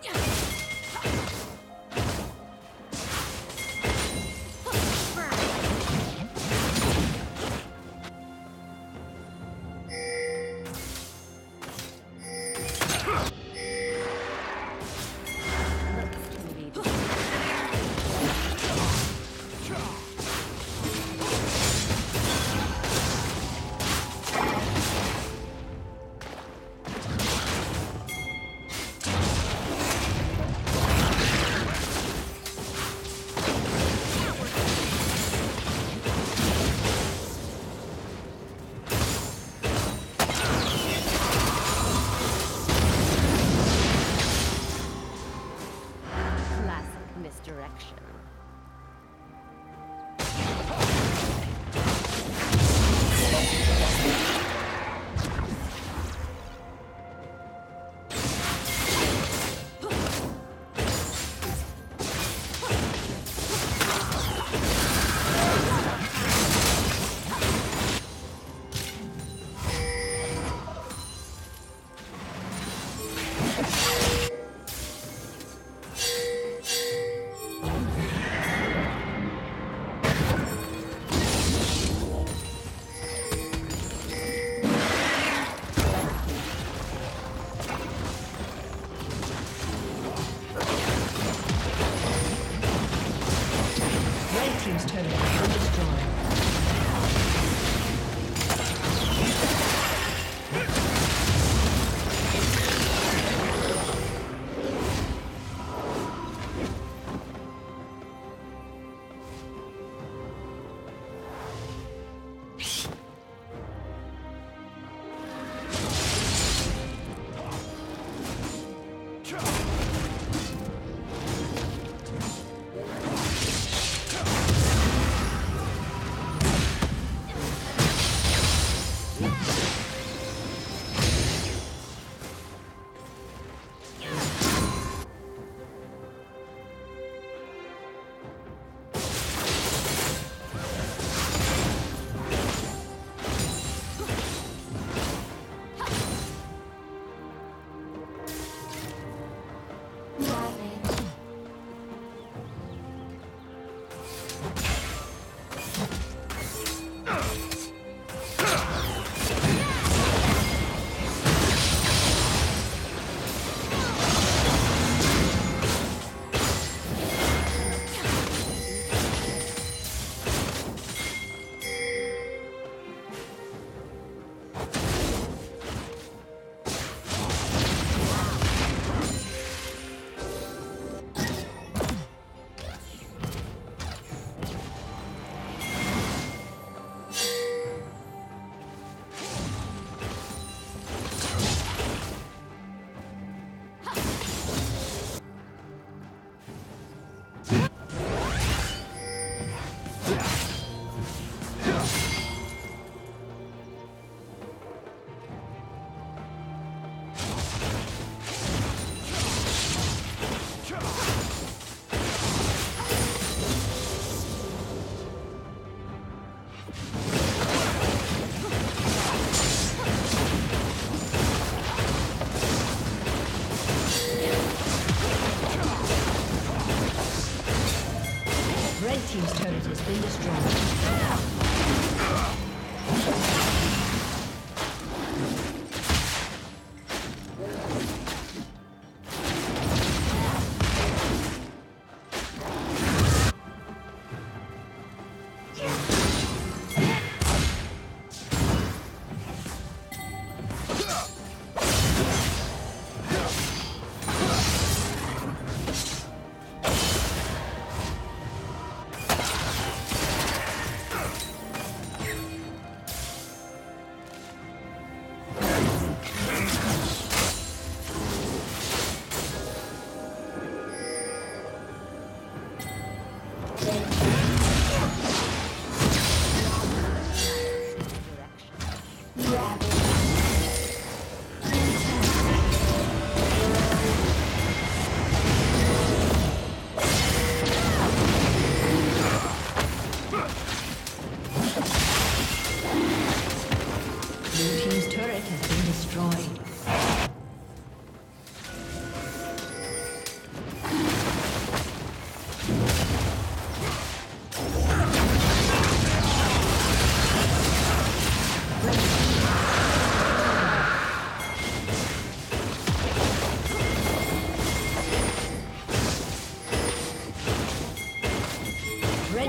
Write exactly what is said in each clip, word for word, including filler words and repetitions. Yeah. team's turret has been destroyed.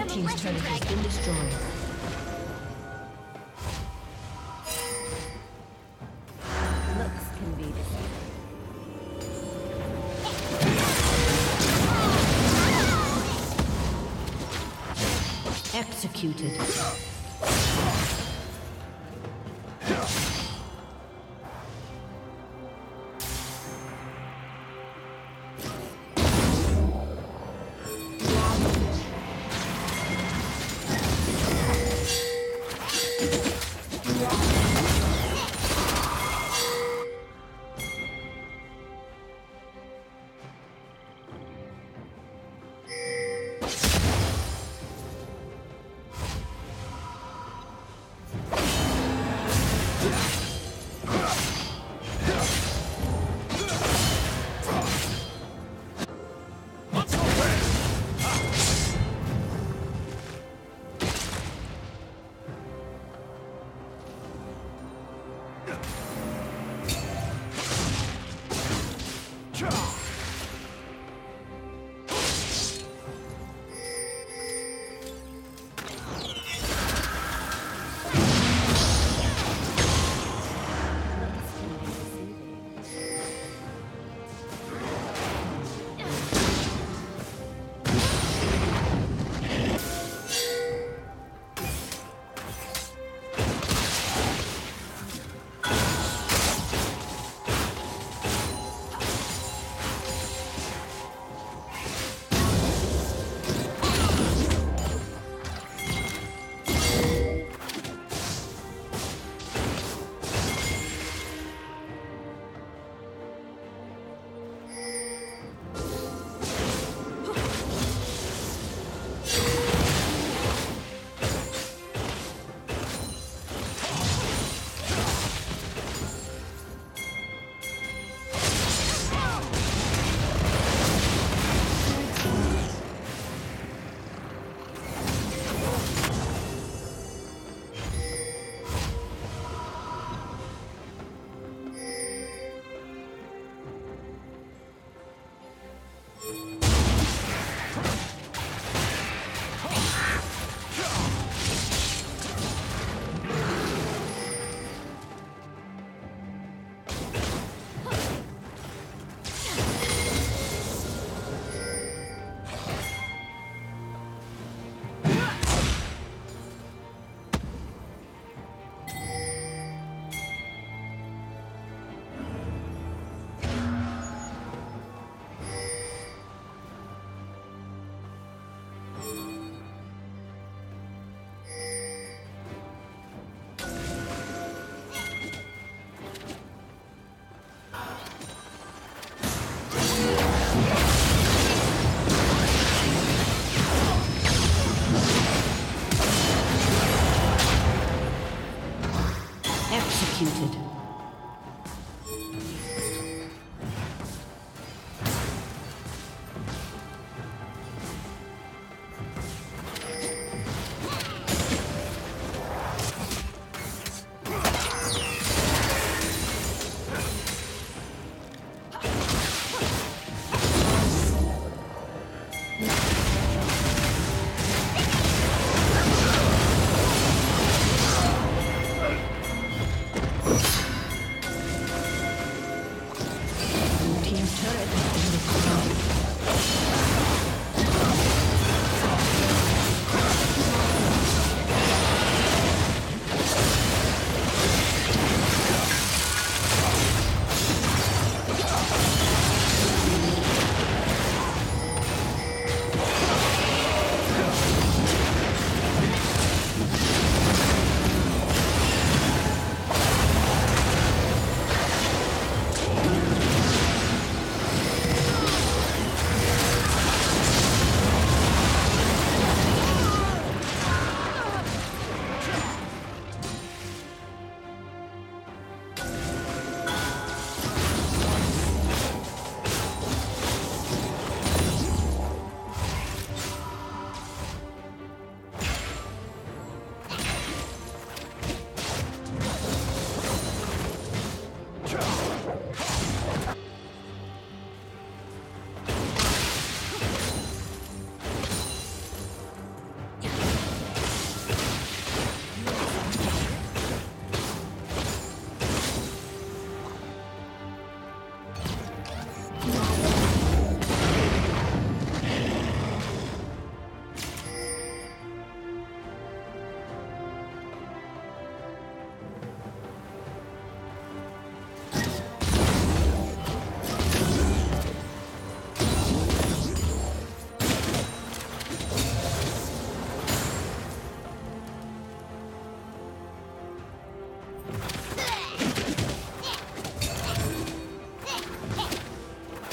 Team's turret has been destroyed. Executed.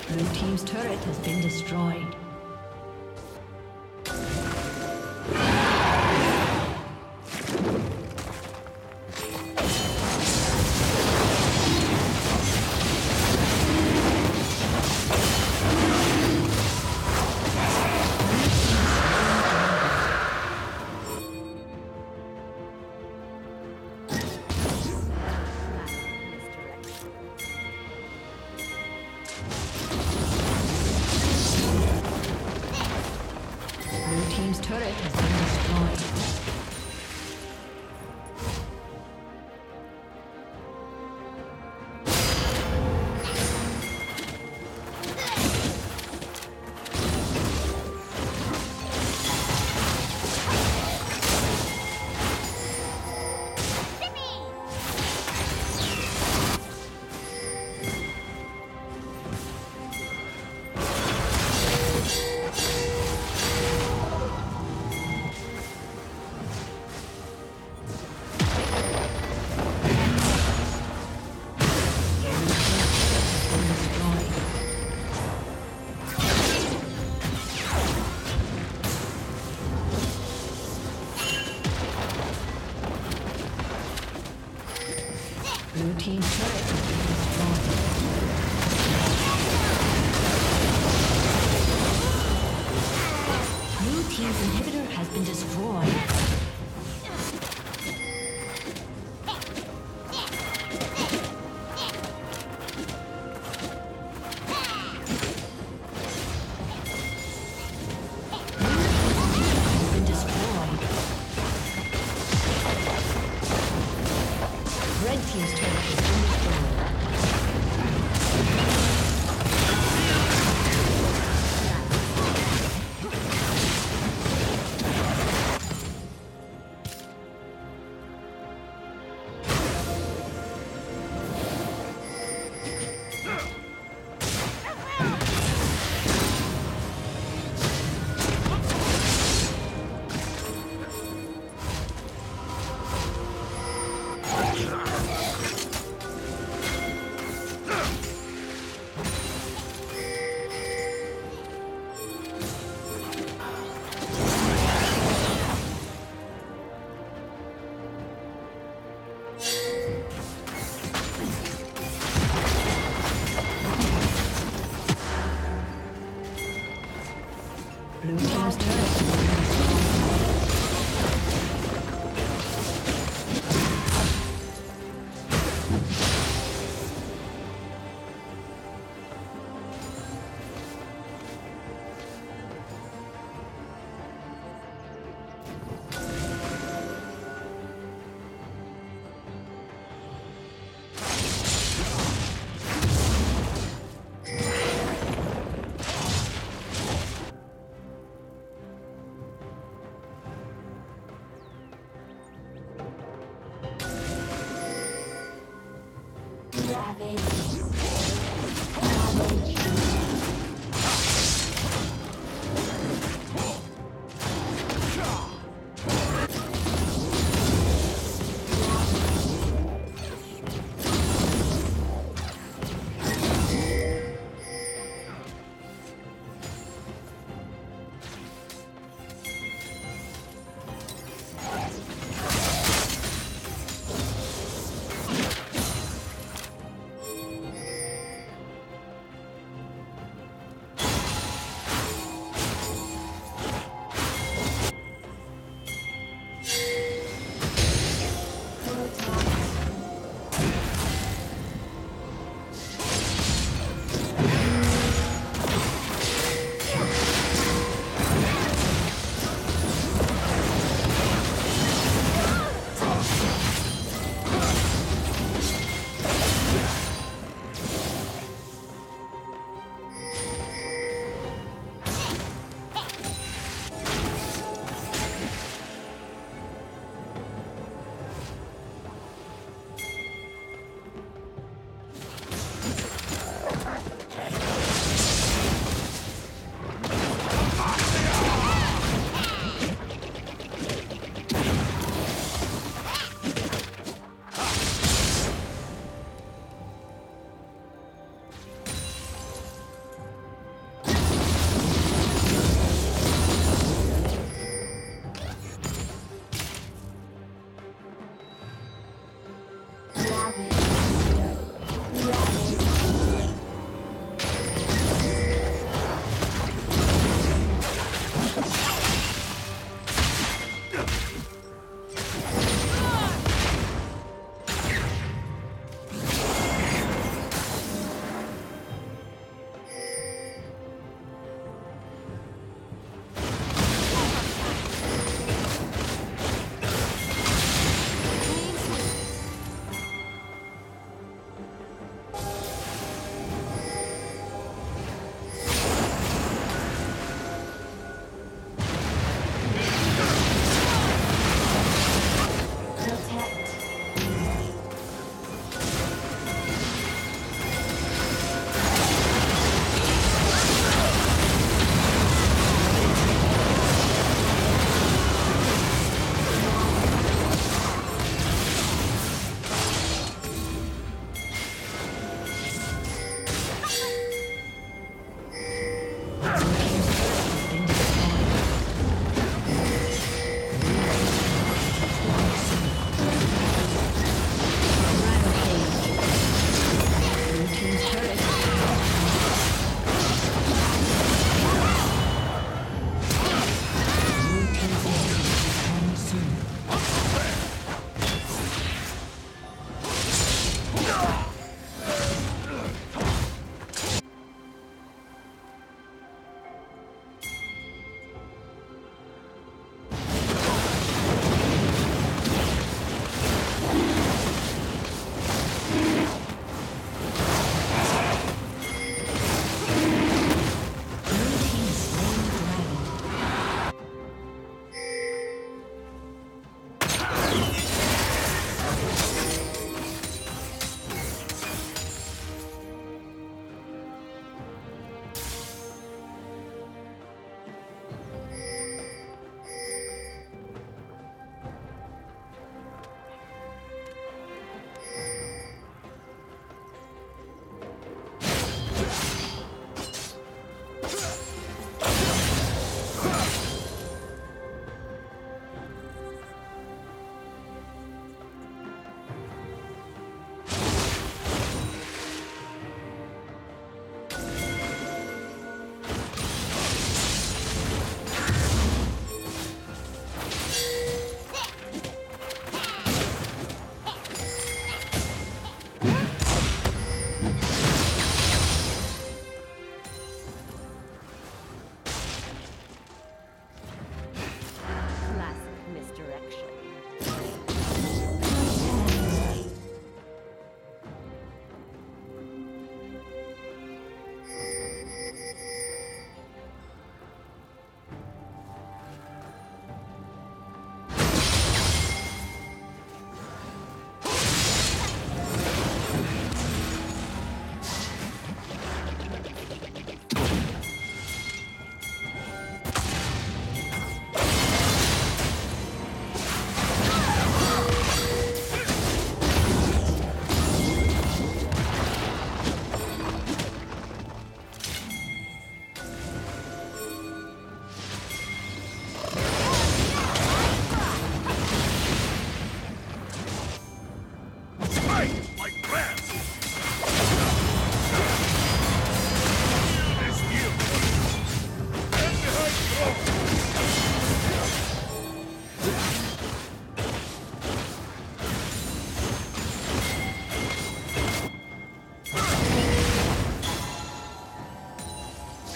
Blue team's turret has been destroyed. Blue team turret has been destroyed. Blue team's inhibitor has been destroyed.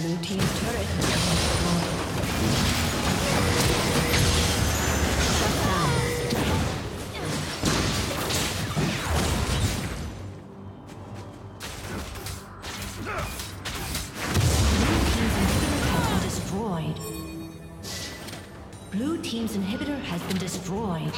Blue team's turret has been destroyed. Shut down. Blue team's inhibitor has been destroyed.